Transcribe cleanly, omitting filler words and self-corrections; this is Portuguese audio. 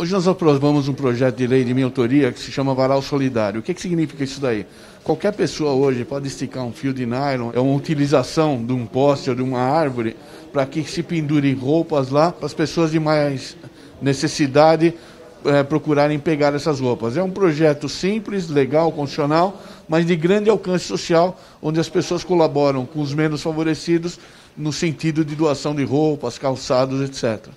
Hoje nós aprovamos um projeto de lei de minha autoria que se chama Varal Solidário. O que significa isso daí? Qualquer pessoa hoje pode esticar um fio de nylon, é uma utilização de um poste ou de uma árvore para que se pendurem roupas lá para as pessoas de mais necessidade procurarem pegar essas roupas. É um projeto simples, legal, constitucional, mas de grande alcance social, onde as pessoas colaboram com os menos favorecidos no sentido de doação de roupas, calçados, etc.